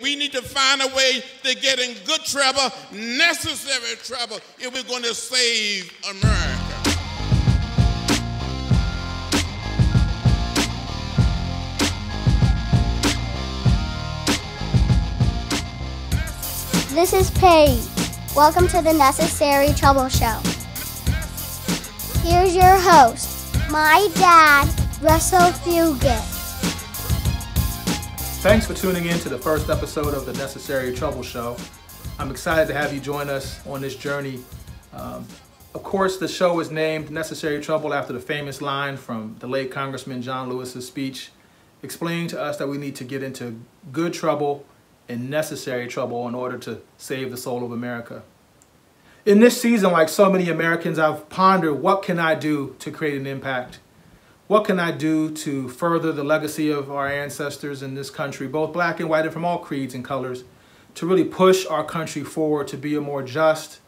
We need to find a way to get in good trouble, necessary trouble, if we're going to save America. This is Paige. Welcome to the Necessary Trouble Show. Here's your host, my dad, Russell Fugett. Thanks for tuning in to the first episode of the Necessary Trouble Show. I'm excited to have you join us on this journey. Of course, the show is named Necessary Trouble after the famous line from the late Congressman John Lewis's speech, explaining to us that we need to get into good trouble and necessary trouble in order to save the soul of America. In this season, like so many Americans, I've pondered, what can I do to create an impact? What can I do to further the legacy of our ancestors in this country, both black and white and from all creeds and colors, to really push our country forward to be a more just,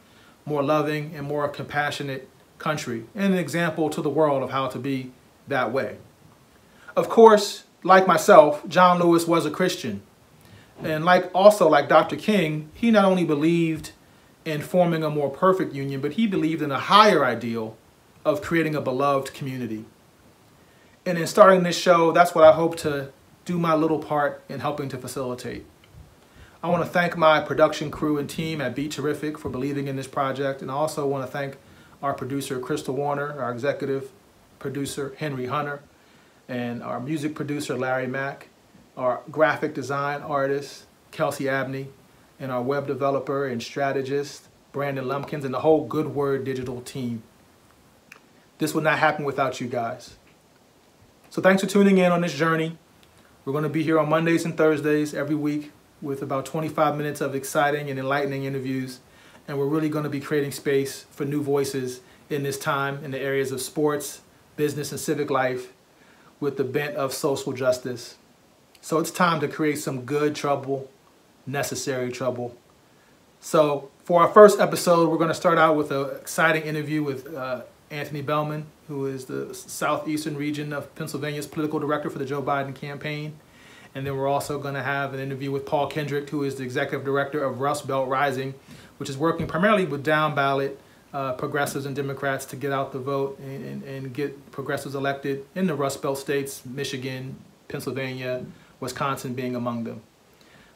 more loving, and more compassionate country, and an example to the world of how to be that way. Of course, like myself, John Lewis was a Christian. And like Dr. King, he not only believed in forming a more perfect union, but he believed in a higher ideal of creating a beloved community. And in starting this show, that's what I hope to do my little part in helping to facilitate. I want to thank my production crew and team at Be Terrific for believing in this project. And I also want to thank our producer, Crystal Warner, our executive producer, Henry Hunter, and our music producer, Larry Mack, our graphic design artist, Kelsey Abney, and our web developer and strategist, Brandon Lumpkins, and the whole Good Word digital team. This would not happen without you guys. So thanks for tuning in on this journey. We're going to be here on Mondays and Thursdays every week with about 25 minutes of exciting and enlightening interviews. And we're really going to be creating space for new voices in this time in the areas of sports, business, and civic life with the bent of social justice. So it's time to create some good trouble, necessary trouble. So for our first episode, we're going to start out with an exciting interview with Anthony Bellmon, who is the southeastern region of Pennsylvania's political director for the Joe Biden campaign. And then we're also going to have an interview with Paul Kendrick, who is the executive director of Rust Belt Rising, which is working primarily with down-ballot progressives and Democrats to get out the vote and get progressives elected in the Rust Belt states, Michigan, Pennsylvania, Wisconsin being among them.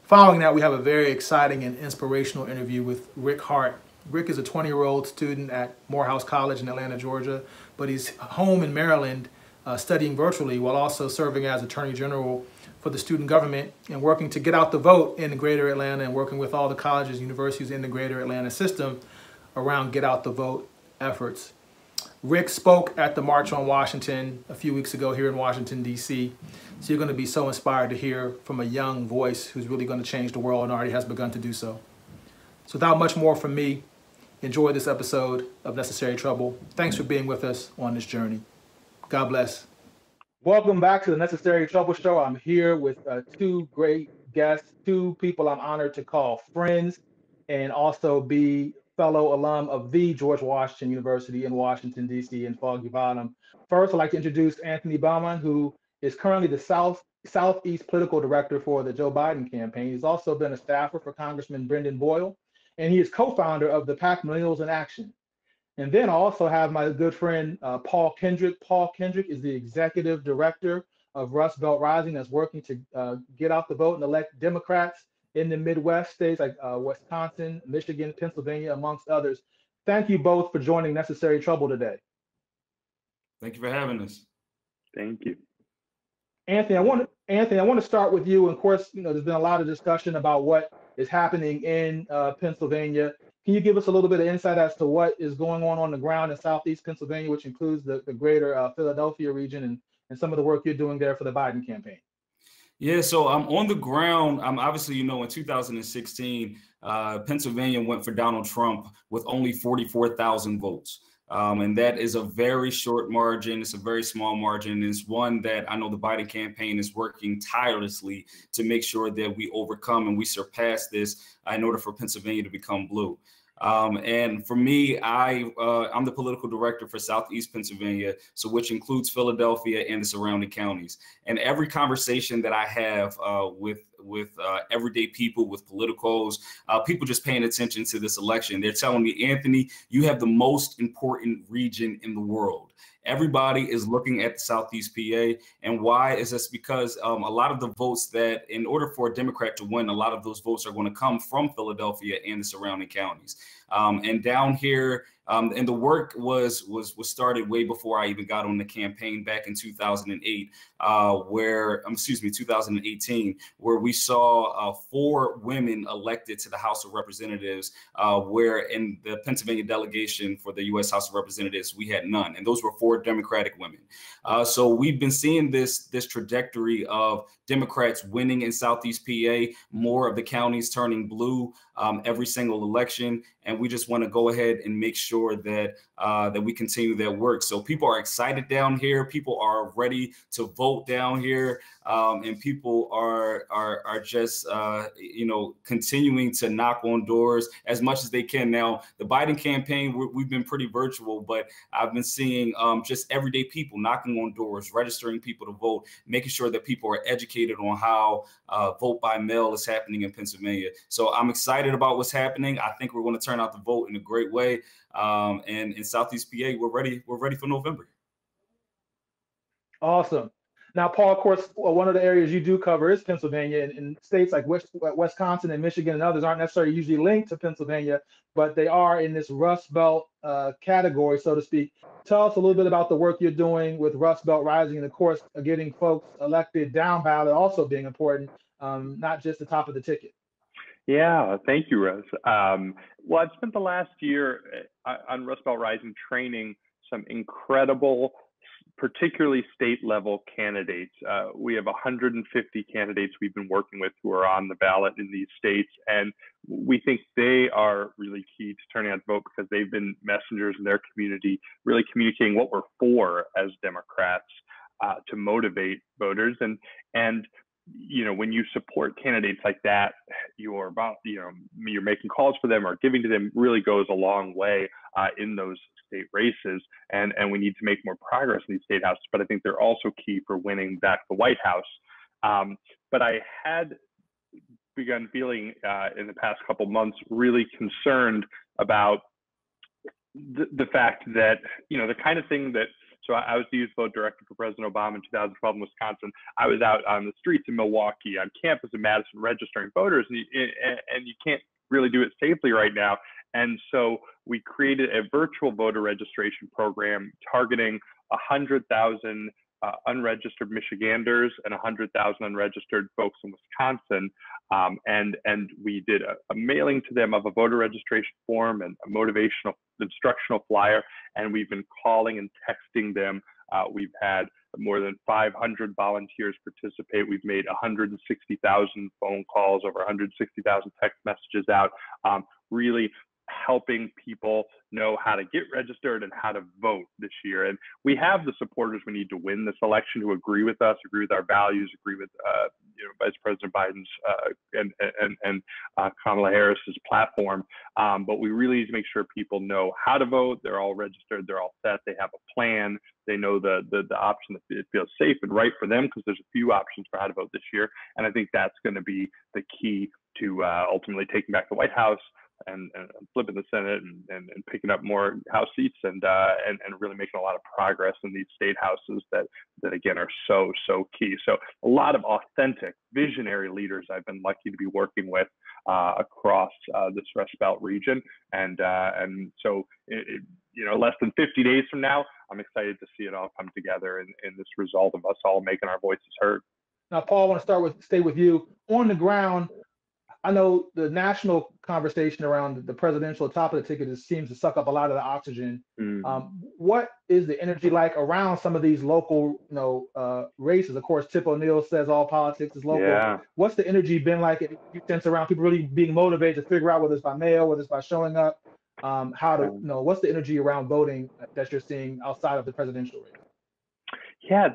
Following that, we have a very exciting and inspirational interview with Rick Hart. Rick is a 20-year-old student at Morehouse College in Atlanta, Georgia, but he's home in Maryland studying virtually while also serving as Attorney General for the student government and working to get out the vote in the greater Atlanta and working with all the colleges and universities in the greater Atlanta system around get out the vote efforts. Rick spoke at the March on Washington a few weeks ago here in Washington, D.C. So you're going to be so inspired to hear from a young voice who's really going to change the world and already has begun to do so. So without much more from me, enjoy this episode of Necessary Trouble. Thanks for being with us on this journey. God bless. Welcome back to the Necessary Trouble Show. I'm here with two great guests, two people I'm honored to call friends and also be fellow alum of the George Washington University in Washington, D.C. in Foggy Bottom. First, I'd like to introduce Anthony Bellmon, who is currently the Southeast Political Director for the Joe Biden campaign. He's also been a staffer for Congressman Brendan Boyle, and he is co-founder of the PAC Millennials in Action. And then I also have my good friend, Paul Kendrick. Paul Kendrick is the Executive Director of Rust Belt Rising, that's working to get out the vote and elect Democrats in the Midwest states like Wisconsin, Michigan, Pennsylvania, amongst others. Thank you both for joining Necessary Trouble today. Thank you for having us. Thank you. Anthony, I want to start with you. And of course, you know, there's been a lot of discussion about what is happening in Pennsylvania. Can you give us a little bit of insight as to what is going on the ground in Southeast Pennsylvania, which includes the greater Philadelphia region and some of the work you're doing there for the Biden campaign? Yeah, so I'm on the ground. I'm obviously, you know, in 2016, Pennsylvania went for Donald Trump with only 44,000 votes. And that is a very short margin. It's a very small margin. It's one that I know the Biden campaign is working tirelessly to make sure that we overcome and we surpass this in order for Pennsylvania to become blue. And for me, I'm the political director for Southeast Pennsylvania, so which includes Philadelphia and the surrounding counties. And every conversation that I have with with everyday people, with politicals, people just paying attention to this election. They're telling me, Anthony, you have the most important region in the world. Everybody is looking at the Southeast PA. And why is this? Because a lot of the votes that, in order for a Democrat to win, a lot of those votes are going to come from Philadelphia and the surrounding counties. And down here, and the work was started way before I even got on the campaign back in 2008, 2018, where we saw 4 women elected to the House of Representatives, where in the Pennsylvania delegation for the U.S. House of Representatives, we had none. And those were 4 Democratic women. So we've been seeing this trajectory of Democrats winning in Southeast PA, more of the counties turning blue every single election. And we just want to go ahead and make sure that that we continue that work. So people are excited down here. People are ready to vote down here, and people are just continuing to knock on doors as much as they can. Now, the Biden campaign, we've been pretty virtual, but I've been seeing just everyday people knocking on doors, registering people to vote, making sure that people are educated on how vote by mail is happening in Pennsylvania. So I'm excited about what's happening. I think we're going to turn out the vote in a great way. And in Southeast PA, we're ready for November. Awesome. Now, Paul, of course, one of the areas you do cover is Pennsylvania, and states like Wisconsin and Michigan and others aren't necessarily usually linked to Pennsylvania, but they are in this Rust Belt category, so to speak. Tell us a little bit about the work you're doing with Rust Belt Rising, and of course, getting folks elected down ballot also being important, not just the top of the ticket. Yeah, thank you, Russ. Well, I've spent the last year on Rust Belt Rising training some incredible, particularly state-level candidates. We have 150 candidates we've been working with who are on the ballot in these states, and we think they are really key to turning out the vote because they've been messengers in their community, really communicating what we're for as Democrats to motivate voters. And you know, when you support candidates like that, you're making calls for them or giving to them really goes a long way in those state races. And we need to make more progress in these state houses, but I think they're also key for winning back the White House. But I had begun feeling in the past couple months really concerned about the fact that, you know, the kind of thing that, so I was the youth vote director for President Obama in 2012 in Wisconsin. I was out on the streets in Milwaukee, on campus in Madison, registering voters, and you can't really do it safely right now. And so we created a virtual voter registration program targeting 100,000 unregistered Michiganders and 100,000 unregistered folks in Wisconsin. And we did a mailing to them of a voter registration form and a motivational instructional flyer, and we've been calling and texting them. We've had more than 500 volunteers participate. We've made 160,000 phone calls, over 160,000 text messages out, really helping people know how to get registered and how to vote this year. And we have the supporters we need to win this election, who agree with us, agree with our values, agree with Vice President Biden's and Kamala Harris's platform. But we really need to make sure people know how to vote. They're all registered. They're all set. They have a plan. They know the option that feels safe and right for them, because there's a few options for how to vote this year. And I think that's going to be the key to ultimately taking back the White House and flipping the Senate and picking up more House seats and really making a lot of progress in these state houses that again are so key. So a lot of authentic visionary leaders I've been lucky to be working with across this Rust Belt region, and so less than 50 days from now, I'm excited to see it all come together in this result of us all making our voices heard. Now, Paul, I want to stay with you on the ground. I know the national conversation around the presidential top of the ticket seems to suck up a lot of the oxygen. Mm. What is the energy like around some of these local, races? Of course, Tip O'Neill says all politics is local. Yeah. What's the energy been like around people really being motivated to figure out whether it's by mail, whether it's by showing up, what's the energy around voting that you're seeing outside of the presidential race? Yeah,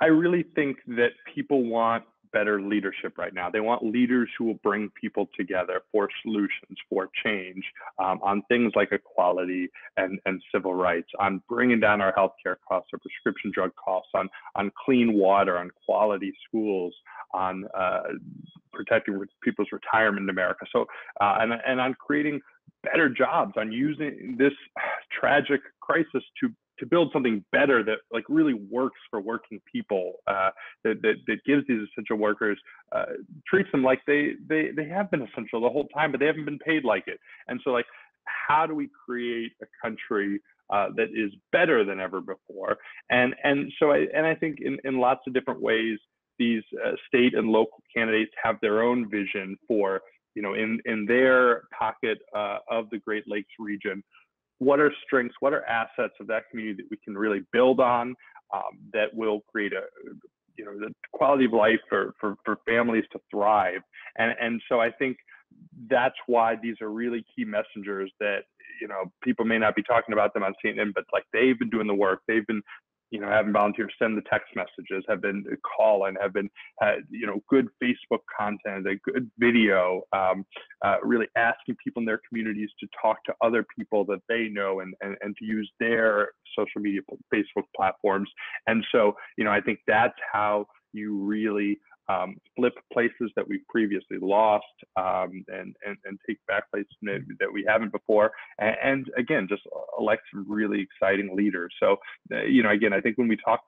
I really think that people want better leadership right now. They want leaders who will bring people together for solutions, for change, on things like equality and civil rights, on bringing down our healthcare costs, our prescription drug costs, on clean water, on quality schools, on protecting people's retirement in America. So, and on creating better jobs, on using this tragic crisis to build something better that like really works for working people, that gives these essential workers, treats them like they have been essential the whole time, but they haven't been paid like it. And so like, how do we create a country that is better than ever before? And so I think in lots of different ways, these state and local candidates have their own vision for, you know, in their pocket of the Great Lakes region, what are strengths, what are assets of that community that we can really build on, that will create a, you know, the quality of life for families to thrive. And so I think that's why these are really key messengers that, you know, people may not be talking about them on CNN, but like they've been doing the work. They've been, you know, having volunteers send the text messages, have been calling, have been, you know, good Facebook content, a good video, really asking people in their communities to talk to other people that they know and to use their social media, Facebook platforms. And so, you know, I think that's how you really flip places that we previously lost, and take back places that we haven't before, and again, just elect some really exciting leaders. So, you know, again, I think when we talk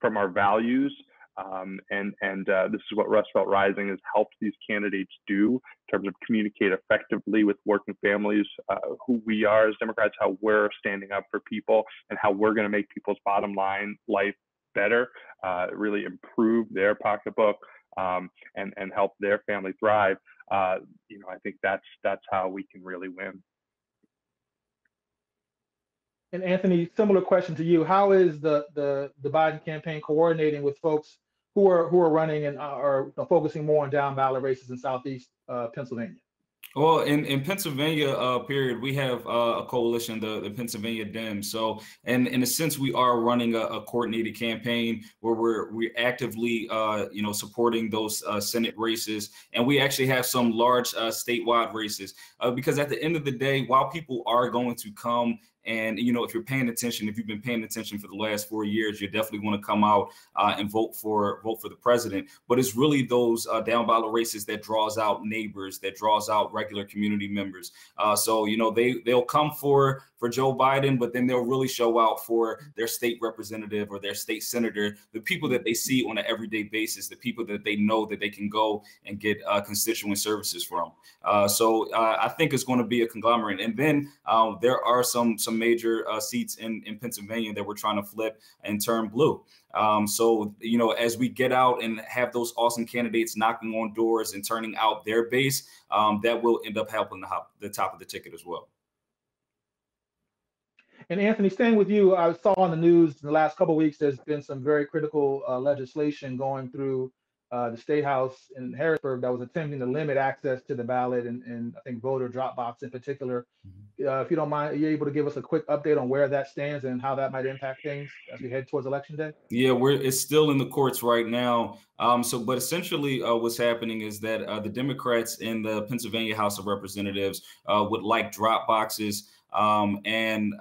from our values, and this is what Rust Belt Rising has helped these candidates do in terms of communicate effectively with working families, who we are as Democrats, how we're standing up for people, and how we're going to make people's bottom line life better, really improve their pocketbook, and help their family thrive. You know, I think that's how we can really win. And Anthony, similar question to you: how is the Biden campaign coordinating with folks who are running and are focusing more on down ballot races in Southeast Pennsylvania? Well, in Pennsylvania, period, we have a coalition, the Pennsylvania Dems. So, and in a sense, we are running a coordinated campaign where we're actively, you know, supporting those Senate races, and we actually have some large statewide races, because at the end of the day, while people are going to come. And, you know, if you're paying attention, if you've been paying attention for the last 4 years, you definitely want to come out and vote for the president. But it's really those down ballot races that draws out neighbors, that draws out regular community members. So, you know, they'll come for Joe Biden, but then they'll really show out for their state representative or their state senator, the people that they see on an everyday basis, the people that they know that they can go and get constituent services from. So I think it's going to be a conglomerate. And then there are some major seats in Pennsylvania that we're trying to flip and turn blue. So, you know, as we get out and have those awesome candidates knocking on doors and turning out their base, that will end up helping the top of the ticket as well. And Anthony, staying with you, I saw on the news in the last couple of weeks, there's been some very critical legislation going through the State House in Harrisburg that was attempting to limit access to the ballot and I think voter drop box in particular. If you don't mind, are you able to give us a quick update on where that stands and how that might impact things as we head towards Election Day? Yeah, it's still in the courts right now. But essentially what's happening is that the Democrats in the Pennsylvania House of Representatives would like drop boxes. And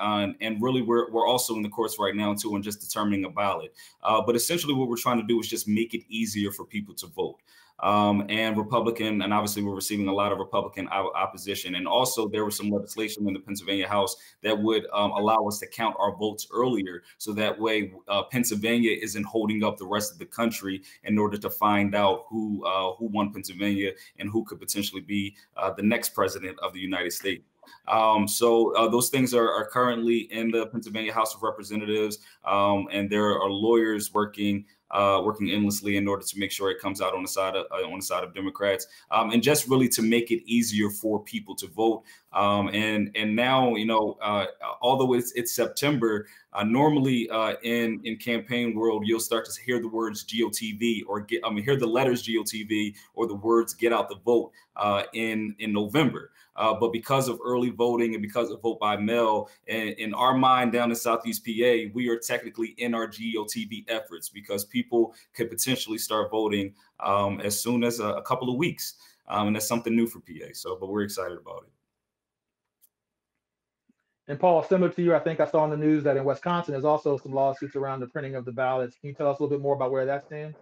really, we're also in the courts right now, too, on just determining a ballot. But essentially what we're trying to do is just make it easier for people to vote. And obviously we're receiving a lot of Republican opposition. And also there was some legislation in the Pennsylvania House that would allow us to count our votes earlier. So that way Pennsylvania isn't holding up the rest of the country in order to find out who won Pennsylvania and who could potentially be the next president of the United States. Those things are currently in the Pennsylvania House of Representatives, and there are lawyers working endlessly in order to make sure it comes out on the side of Democrats, and just really to make it easier for people to vote. And now, you know, although it's September, Normally in campaign world, you'll start to hear the words GOTV or hear the letters GOTV or the words get out the vote in November. But because of early voting and because of vote by mail, in our mind down in Southeast PA, we are technically in our GOTV efforts because people could potentially start voting as soon as a couple of weeks. And that's something new for PA. So, but we're excited about it. And Paul, similar to you, I think I saw in the news that in Wisconsin, there's also some lawsuits around the printing of the ballots. Can you tell us a little bit more about where that stands?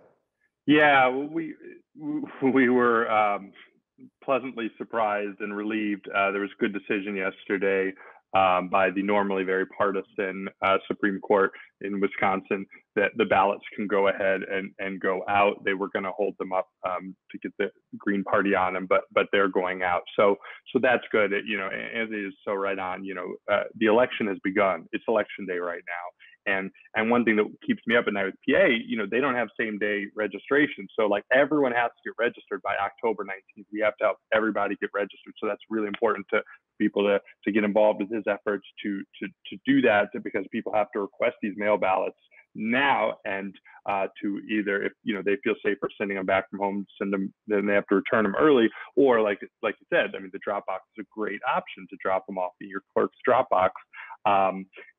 Yeah, we were pleasantly surprised and relieved. There was a good decision yesterday by the normally very partisan Supreme Court in Wisconsin that the ballots can go ahead and go out. They were going to hold them up to get the Green Party on them, but they're going out. So that's good. You know, Anthony is so right on. You know, the election has begun. It's election day right now, and one thing that keeps me up at night with PA, you know, they don't have same day registration. So like everyone has to get registered by October 19th. We have to help everybody get registered. So that's really important to people to get involved with his efforts to do that, because people have to request these mail ballots now, and to either, if you know they feel safer sending them back from home, send them, then they have to return them early, or like you said, I mean, the drop box is a great option to drop them off at your clerk's drop box.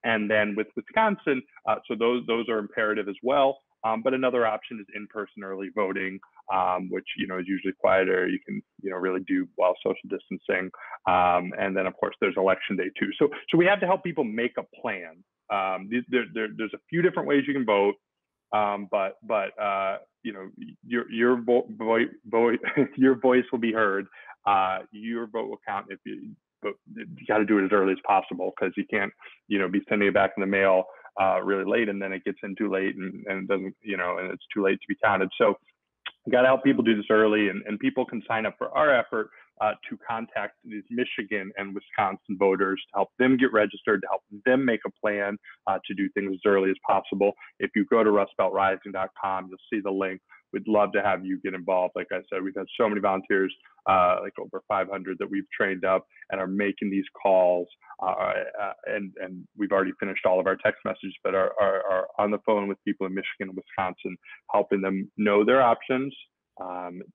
And then with Wisconsin, so those are imperative as well. But another option is in-person early voting, which, you know, is usually quieter. You can, you know, really do while social distancing. And then, of course, there's election day, too. So we have to help people make a plan. There's a few different ways you can vote. But you know, your voice will be heard. Your vote will count if you, but you got to do it as early as possible, because you can't, you know, be sending it back in the mail really late, and then it gets in too late, and it doesn't, you know, and it's too late to be counted. So we got to help people do this early, and people can sign up for our effort to contact these Michigan and Wisconsin voters to help them get registered, to help them make a plan to do things as early as possible. If you go to rustbeltrising.com, you'll see the link. We'd love to have you get involved. Like I said, we've had so many volunteers, like over 500 that we've trained up and are making these calls. And we've already finished all of our text messages, but are on the phone with people in Michigan and Wisconsin, helping them know their options,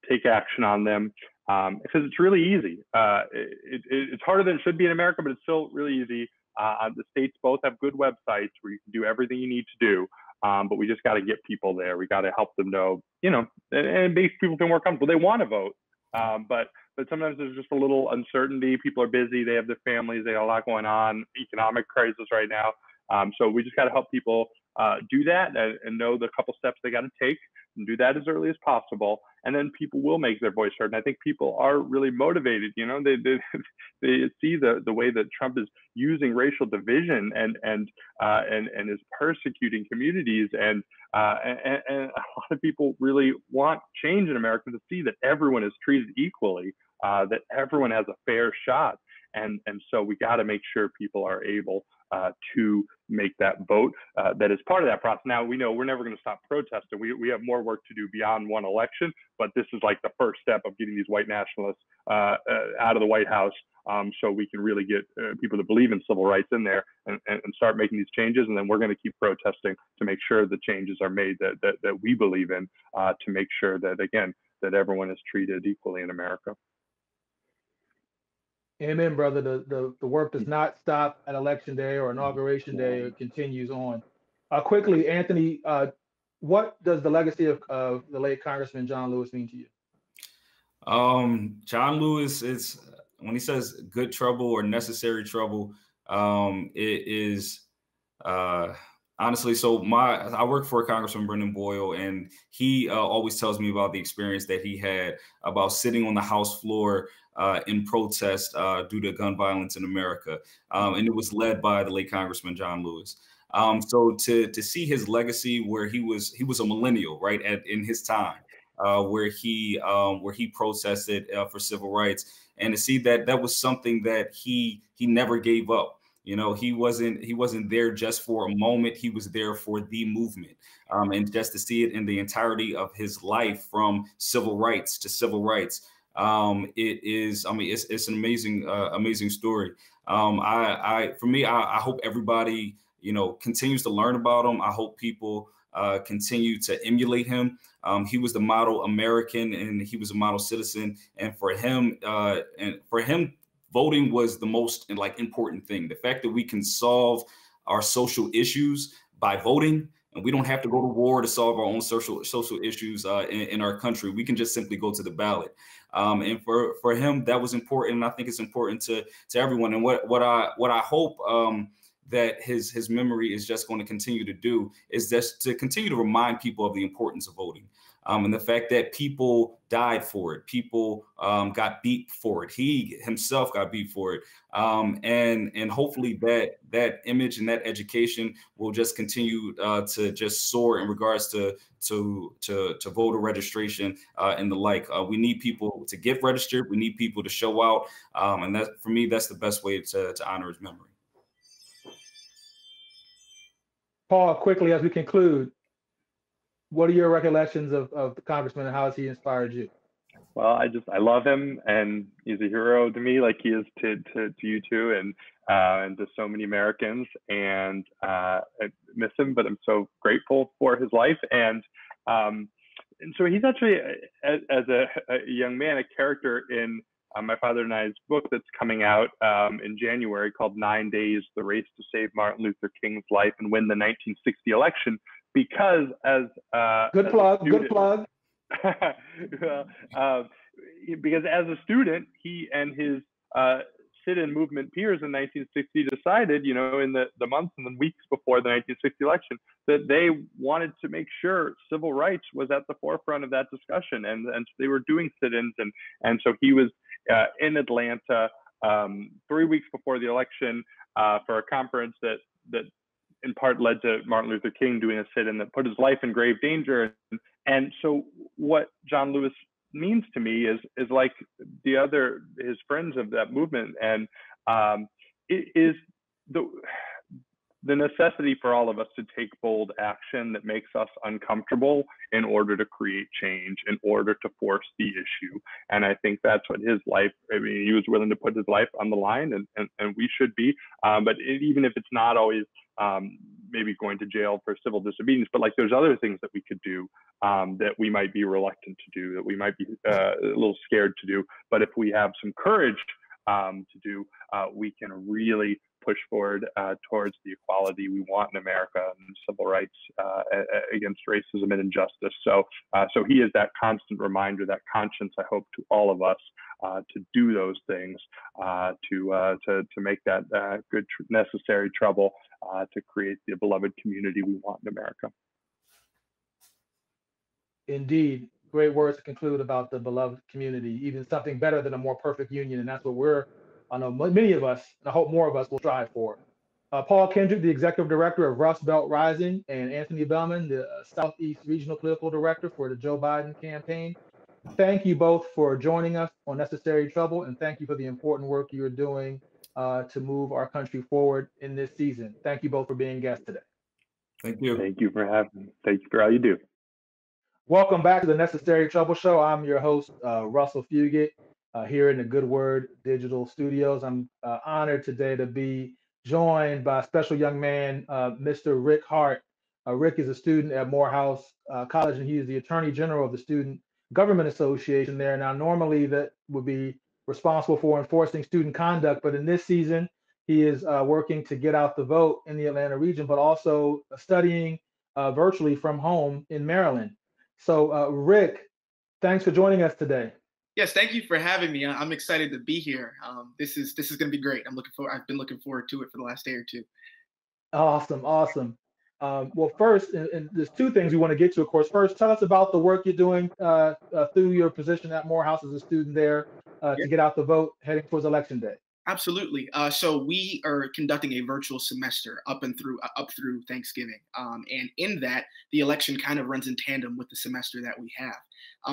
take action on them. Because it's really easy. It's harder than it should be in America, but it's still really easy. The states both have good websites where you can do everything you need to do. But we just got to get people there. We got to help them know, you know, and make people feel more comfortable. They want to vote, but sometimes there's just a little uncertainty. People are busy. They have their families. They have a lot going on. Economic crisis right now. So we just got to help people do that and know the couple steps they got to take, and do that as early as possible. And then people will make their voice heard. And I think people are really motivated. You know, they see the way that Trump is using racial division and is persecuting communities. And a lot of people really want change in America, to see that everyone is treated equally, that everyone has a fair shot. And so we got to make sure people are able to make that vote. That is part of that process. Now, we know we're never going to stop protesting. We have more work to do beyond one election, but this is like the first step of getting these white nationalists out of the White House, so we can really get people that believe in civil rights in there and start making these changes. And then we're going to keep protesting to make sure the changes are made that we believe in, to make sure that, again, that everyone is treated equally in America. Amen, brother. The work does not stop at election day or inauguration day. It continues on. Quickly, Anthony, what does the legacy of the late Congressman John Lewis mean to you? John Lewis, is when he says good trouble or necessary trouble, it is honestly, so I work for Congressman Brendan Boyle, and he always tells me about the experience that he had about sitting on the House floor in protest due to gun violence in America. And it was led by the late Congressman John Lewis. So to see his legacy, where he was a millennial, right, in his time, where he protested for civil rights, and to see that was something that he never gave up. You know, he wasn't there just for a moment. He was there for the movement, and just to see it in the entirety of his life, from civil rights to civil rights. It is, I mean, it's an amazing, amazing story. For me, I hope everybody, continues to learn about him. I hope people continue to emulate him. He was the model American and he was a model citizen. And for him, voting was the most important thing. The fact that we can solve our social issues by voting, and we don't have to go to war to solve our own social issues in our country. We can just simply go to the ballot. And for him, that was important. And I think it's important to everyone. And what I hope that his memory is just going to continue to do is just to continue to remind people of the importance of voting. And the fact that people died for it, people got beat for it. He himself got beat for it. And hopefully that image and that education will just continue to just soar in regards to voter registration and the like. We need people to get registered. We need people to show out. And that, for me, that's the best way to honor his memory. Paul, quickly as we conclude, what are your recollections of the congressman and how has he inspired you? Well, I love him, and he's a hero to me, like he is to you too, and to so many Americans. And I miss him, but I'm so grateful for his life. And so he's actually, as a young man, a character in my father and I's book that's coming out in January called 9 Days: The Race to Save Martin Luther King's Life and Win the 1960 Election. Because as good plug. Because as a student, he and his sit-in movement peers in 1960 decided, in the months and the weeks before the 1960 election, that they wanted to make sure civil rights was at the forefront of that discussion, and so they were doing sit-ins, and so he was in Atlanta 3 weeks before the election for a conference that in part led to Martin Luther King doing a sit-in that put his life in grave danger. And so what John Lewis means to me is like his friends of that movement, and it is the necessity for all of us to take bold action that makes us uncomfortable in order to create change, in order to force the issue. And I think that's what his life, he was willing to put his life on the line, and we should be, but even if it's not always maybe going to jail for civil disobedience, but there's other things that we could do that we might be reluctant to do, that we might be a little scared to do. But if we have some courage to do, we can really push forward towards the equality we want in America and civil rights against racism and injustice. So he is that constant reminder, that conscience, I hope, to all of us to do those things, to make that good, necessary trouble to create the beloved community we want in America. Indeed, great words to conclude about the beloved community, even something better than a more perfect union. And that's what I know many of us, and I hope more of us, will strive for. Paul Kendrick, the Executive Director of Rust Belt Rising, and Anthony Bellmon, the Southeast Regional Political Director for the Joe Biden campaign, thank you both for joining us on Necessary Trouble, and thank you for the important work you're doing to move our country forward in this season. Thank you both for being guests today. Thank you. Thank you for having me. Thank you for all you do. Welcome back to the Necessary Trouble Show. I'm your host, Russell Fugett, here in the Good Word Digital Studios. I'm honored today to be joined by a special young man, Mr. Rick Hart. Rick is a student at Morehouse College, and he is the Attorney General of the Student Government Association there. Now, normally that would be responsible for enforcing student conduct, but in this season, he is working to get out the vote in the Atlanta region, but also studying virtually from home in Maryland. So, Rick, thanks for joining us today. Yes, thank you for having me. I'm excited to be here. This is going to be great. I've been looking forward to it for the last day or two. Awesome, awesome. Well, first, and there's two things we want to get to, of course. First, tell us about the work you're doing through your position at Morehouse as a student there to get out the vote heading towards Election Day. Absolutely. So we are conducting a virtual semester up through Thanksgiving, and in that, the election kind of runs in tandem with the semester that we have.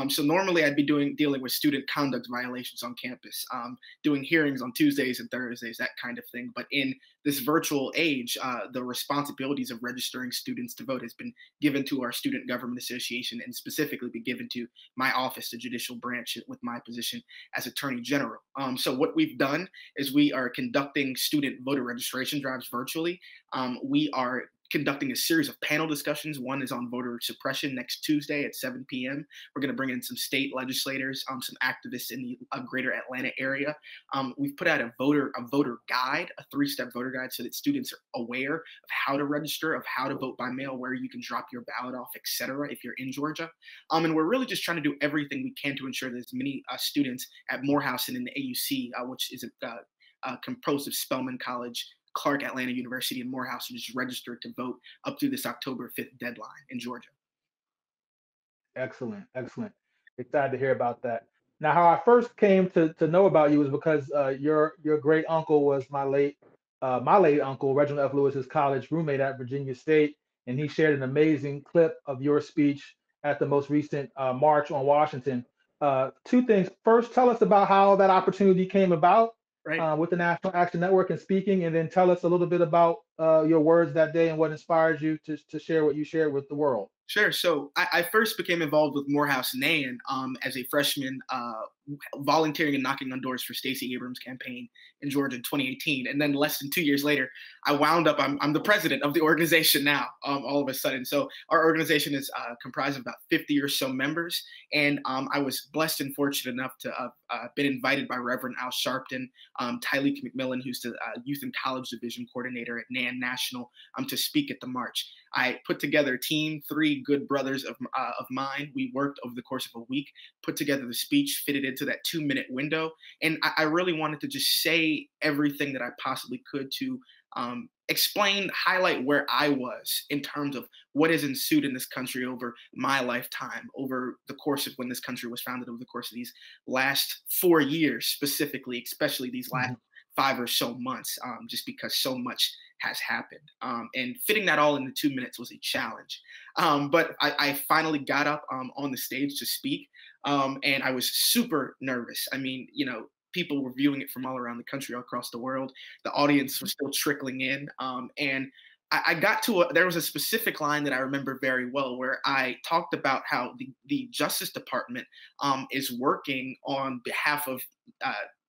So normally I'd be dealing with student conduct violations on campus, doing hearings on Tuesdays and Thursdays, that kind of thing. But in this virtual age, the responsibilities of registering students to vote has been given to our Student Government Association, and specifically be given to my office, the judicial branch, with my position as Attorney General. So what we've done is we are conducting student voter registration drives virtually. We are conducting a series of panel discussions. One is on voter suppression next Tuesday at 7 p.m. We're going to bring in some state legislators, some activists in the greater Atlanta area. We've put out a voter guide, a three-step voter guide, so that students are aware of how to register, of how to vote by mail, where you can drop your ballot off, et cetera, if you're in Georgia. And we're really just trying to do everything we can to ensure that as many students at Morehouse and in the AUC, which is composed of Spelman College, Clark, Atlanta University, and Morehouse, just registered to vote up through this October 5th deadline in Georgia. Excellent, excellent. Excited to hear about that. Now, how I first came to know about you was because your great uncle was my late uncle, Reginald F. Lewis's college roommate at Virginia State, and he shared an amazing clip of your speech at the most recent March on Washington. Two things. First, tell us about how that opportunity came about. Right. With the National Action Network and speaking, and then tell us a little bit about your words that day and what inspires you to share what you shared with the world. Sure. So I first became involved with Morehouse NAN as a freshman, volunteering and knocking on doors for Stacey Abrams' campaign in Georgia in 2018. And then less than 2 years later, I wound up, I'm the president of the organization now, all of a sudden. So our organization is comprised of about 50 or so members. And I was blessed and fortunate enough to have been invited by Reverend Al Sharpton, Tyleek McMillan, who's the Youth and College Division coordinator at NAN National, to speak at the march. I put together a team, three good brothers of mine. We worked over the course of a week, put together the speech, fitted into that 2-minute window. And I really wanted to just say everything that I possibly could to explain, highlight where I was in terms of what has ensued in this country over my lifetime, over the course of when this country was founded, over the course of these last 4 years specifically, especially these last 5 or so months, just because so much has happened. And fitting that all into 2 minutes was a challenge. But I finally got up on the stage to speak, and I was super nervous. I mean, you know, people were viewing it from all around the country, all across the world. The audience was still trickling in. And I got to there was a specific line that I remember very well where I talked about how the Justice Department is working on behalf of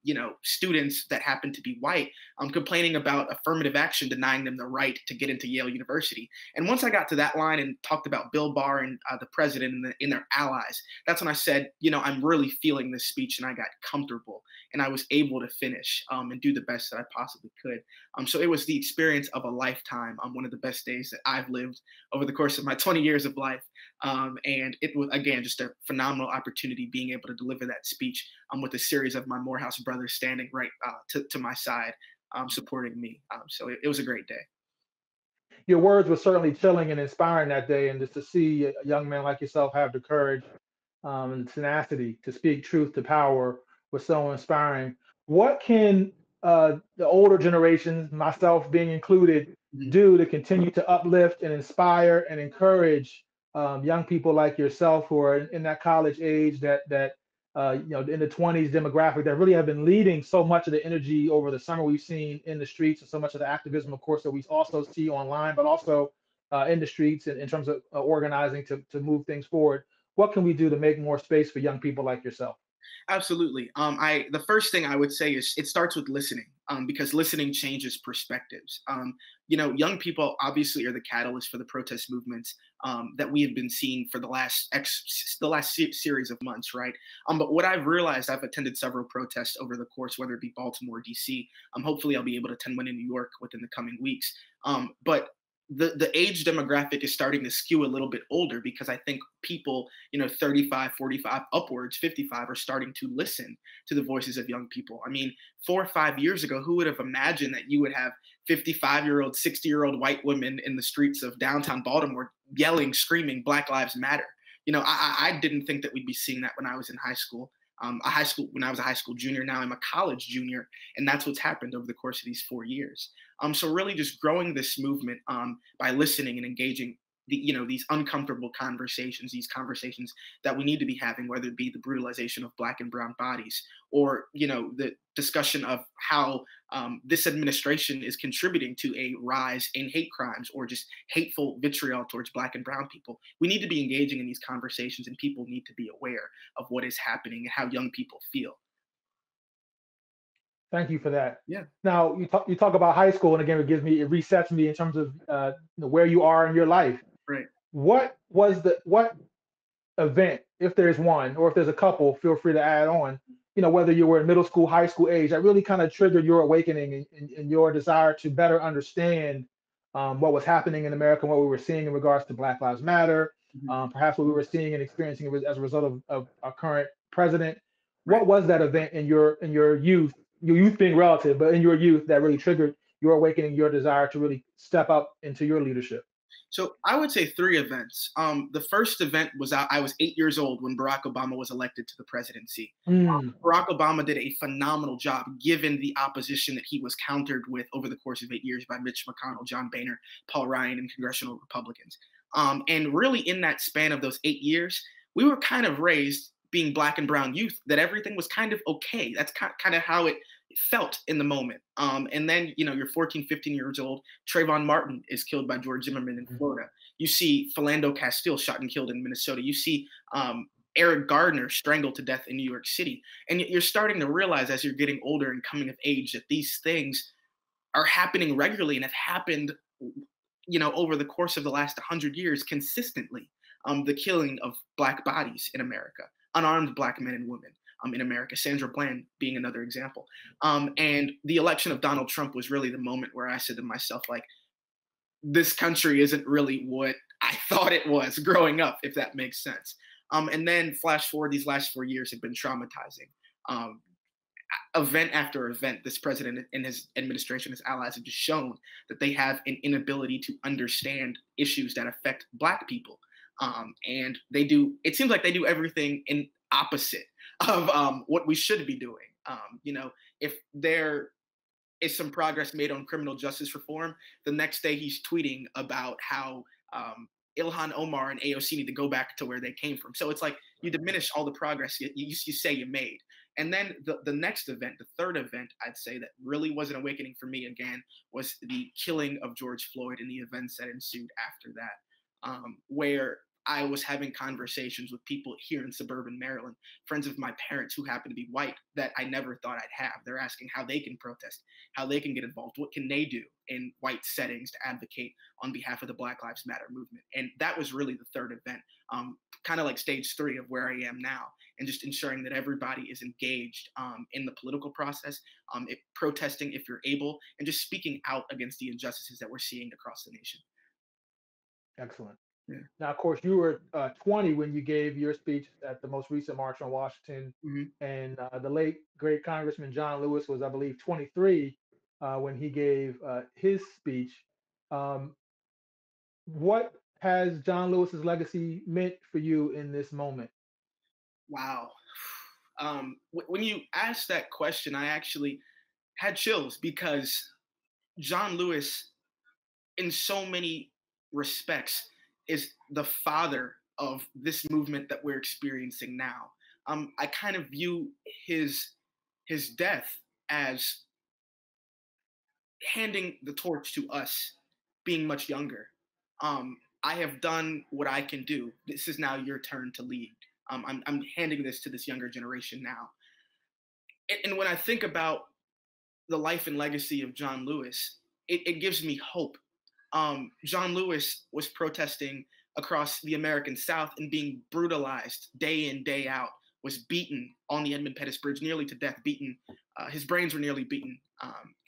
you know, students that happen to be white, complaining about affirmative action denying them the right to get into Yale University. And once I got to that line and talked about Bill Barr and the president and their allies, that's when I said, you know, I'm really feeling this speech, and I got comfortable, and I was able to finish and do the best that I possibly could. So it was the experience of a lifetime, one of the best days that I've lived over the course of my 20 years of life. And it was, again, just a phenomenal opportunity being able to deliver that speech with a series of my Morehouse brothers standing right to my side, supporting me. So it was a great day. Your words were certainly chilling and inspiring that day. And just to see a young man like yourself have the courage and tenacity to speak truth to power was so inspiring. What can the older generations, myself being included, do to continue to uplift and inspire and encourage young people like yourself who are in that college age, that you know, in the 20s demographic, that really have been leading so much of the energy over the summer we've seen in the streets, and so much of the activism, of course, that we also see online, but also in the streets in terms of organizing to move things forward? What can we do to make more space for young people like yourself? Absolutely. The first thing I would say is it starts with listening, because listening changes perspectives. You know, young people obviously are the catalyst for the protest movements that we have been seeing for the last series of months, right? But what I've realized, I've attended several protests over the course, whether it be Baltimore, DC. Hopefully, I'll be able to attend one in New York within the coming weeks. But the age demographic is starting to skew a little bit older, because I think people, you know, 35, 45, upwards, 55 are starting to listen to the voices of young people. I mean, 4 or 5 years ago, who would have imagined that you would have 55-year-old, 60-year-old white women in the streets of downtown Baltimore yelling, screaming, Black Lives Matter? You know, I didn't think that we'd be seeing that when I was in high school. When I was a high school junior, now I'm a college junior, and that's what's happened over the course of these 4 years. So really just growing this movement by listening and engaging these uncomfortable conversations, these conversations that we need to be having, whether it be the brutalization of Black and brown bodies, or, the discussion of how this administration is contributing to a rise in hate crimes or just hateful vitriol towards Black and brown people. We need to be engaging in these conversations, and people need to be aware of what is happening and how young people feel. Thank you for that. Yeah. Now you talk about high school, and again, it resets me in terms of where you are in your life. Right. What event, if there's one, or if there's a couple, feel free to add on, whether you were in middle school, high school age, that really kind of triggered your awakening and your desire to better understand what was happening in America, what we were seeing in regards to Black Lives Matter, mm-hmm. Perhaps what we were seeing and experiencing as a result of our current president. Right. What was that event in your youth? Your youth being relative, but in your youth that really triggered your awakening, your desire to really step up into your leadership? So I would say three events. The first event was I was 8 years old when Barack Obama was elected to the presidency. Barack Obama did a phenomenal job given the opposition that he was countered with over the course of 8 years by Mitch McConnell, John Boehner, Paul Ryan, and congressional Republicans. And really in that span of those 8 years, we were kind of raised, being Black and brown youth, that everything was kind of okay. That's kind of how it felt in the moment. And then, you're 14, 15 years old, Trayvon Martin is killed by George Zimmerman in Florida. You see Philando Castile shot and killed in Minnesota. You see Eric Gardner strangled to death in New York City. And you're starting to realize as you're getting older and coming of age that these things are happening regularly and have happened, over the course of the last 100 years consistently, the killing of Black bodies in America. Unarmed Black men and women in America, Sandra Bland being another example. And the election of Donald Trump was really the moment where I said to myself, like, this country isn't really what I thought it was growing up, if that makes sense. And then flash forward, these last 4 years have been traumatizing. Event after event, this president and his administration, his allies have just shown that they have an inability to understand issues that affect Black people. And they do, it seems like they do everything in opposite of what we should be doing. If there is some progress made on criminal justice reform, the next day he's tweeting about how Ilhan Omar and AOC need to go back to where they came from. So it's like you diminish all the progress you say you made. And then the next event, the third event, I'd say that really was an awakening for me again, was the killing of George Floyd and the events that ensued after that. Where I was having conversations with people here in suburban Maryland, friends of my parents who happen to be white, that I never thought I'd have. They're asking how they can protest, how they can get involved, what can they do in white settings to advocate on behalf of the Black Lives Matter movement. And that was really the third event, kind of like stage three of where I am now, and just ensuring that everybody is engaged in the political process, protesting if you're able, and just speaking out against the injustices that we're seeing across the nation. Excellent. Yeah. Now, of course, you were 20 when you gave your speech at the most recent March on Washington, mm-hmm. and the late, great Congressman John Lewis was, I believe, 23 when he gave his speech. What has John Lewis's legacy meant for you in this moment? Wow. When you asked that question, I actually had chills, because John Lewis, in so many respects, is the father of this movement that we're experiencing now. I kind of view his death as handing the torch to us, being much younger. I have done what I can do. This is now your turn to lead. I'm handing this to this younger generation now. And when I think about the life and legacy of John Lewis, it gives me hope. John Lewis was protesting across the American South and being brutalized day in, day out, was beaten on the Edmund Pettus Bridge, nearly to death, beaten. His brains were nearly beaten.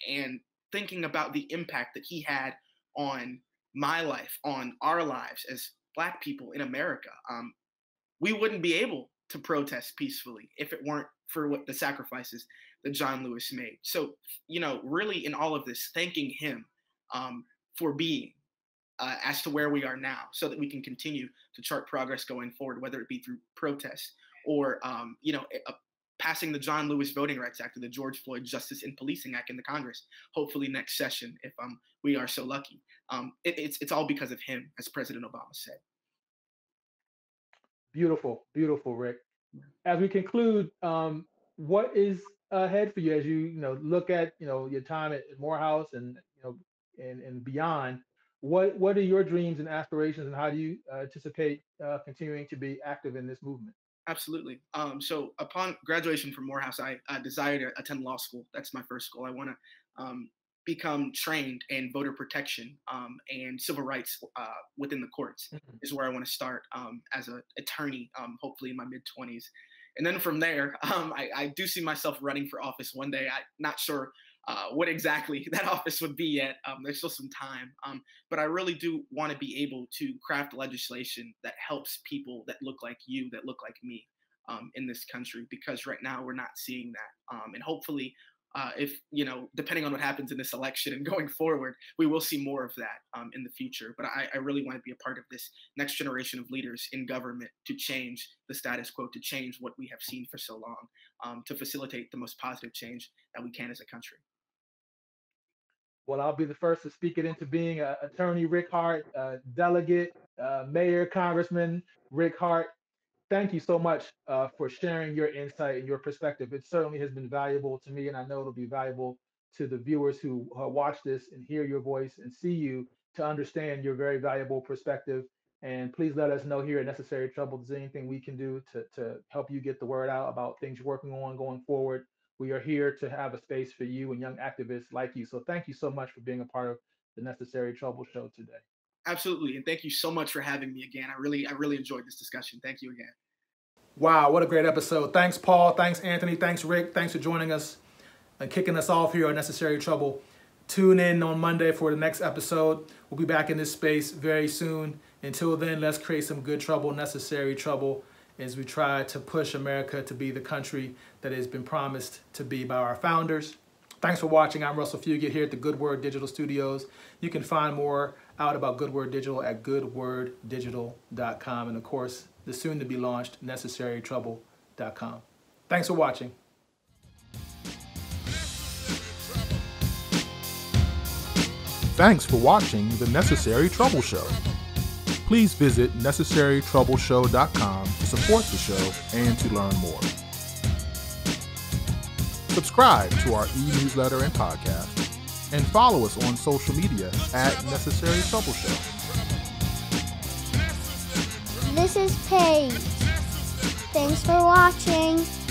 And thinking about the impact that he had on my life, on our lives as Black people in America, we wouldn't be able to protest peacefully if it weren't for what the sacrifices that John Lewis made. So, really in all of this, thanking him, for being as to where we are now, so that we can continue to chart progress going forward, whether it be through protest or, passing the John Lewis Voting Rights Act and the George Floyd Justice in Policing Act in the Congress, hopefully next session if we are so lucky. It's all because of him, as President Obama said. Beautiful, beautiful, Rick. As we conclude, what is ahead for you as you look at your time at Morehouse and and beyond? What are your dreams and aspirations, and how do you anticipate continuing to be active in this movement? Absolutely. So upon graduation from Morehouse, I desire to attend law school. That's my first goal. I want to become trained in voter protection and civil rights within the courts. Mm-hmm. Is where I want to start as an attorney, hopefully in my mid-20s. And then from there, I do see myself running for office one day. I'm not sure what exactly that office would be yet. There's still some time, but I really do want to be able to craft legislation that helps people that look like you, that look like me in this country, because right now we're not seeing that. And hopefully, if, depending on what happens in this election and going forward, we will see more of that in the future. But I really want to be a part of this next generation of leaders in government to change the status quo, to change what we have seen for so long, to facilitate the most positive change that we can as a country. Well, I'll be the first to speak it into being. Attorney Rick Hart, delegate, mayor, Congressman Rick Hart, thank you so much for sharing your insight and your perspective. It certainly has been valuable to me, and I know it'll be valuable to the viewers who watch this and hear your voice and see you, to understand your very valuable perspective. And please let us know here at Necessary Trouble, there's anything we can do to help you get the word out about things you're working on going forward. We are here to have a space for you and young activists like you. So thank you so much for being a part of the Necessary Trouble Show today. Absolutely. And thank you so much for having me again. I really enjoyed this discussion. Thank you again. Wow, what a great episode. Thanks, Paul. Thanks, Anthony. Thanks, Rick. Thanks for joining us and kicking us off here on Necessary Trouble. Tune in on Monday for the next episode. We'll be back in this space very soon. Until then, let's create some good trouble, necessary trouble, as we try to push America to be the country that has been promised to be by our founders. Thanks for watching. I'm Russell Fugett here at the Good Word Digital Studios. You can find more out about Good Word Digital at goodworddigital.com, and of course, the soon-to-be launched necessarytrouble.com. Thanks for watching. Thanks for watching the Necessary Trouble Show. Please visit necessarytroubleshow.com to support the show and to learn more. Subscribe to our e-newsletter and podcast, and follow us on social media at Necessary Trouble Show. This is Paige. Thanks for watching.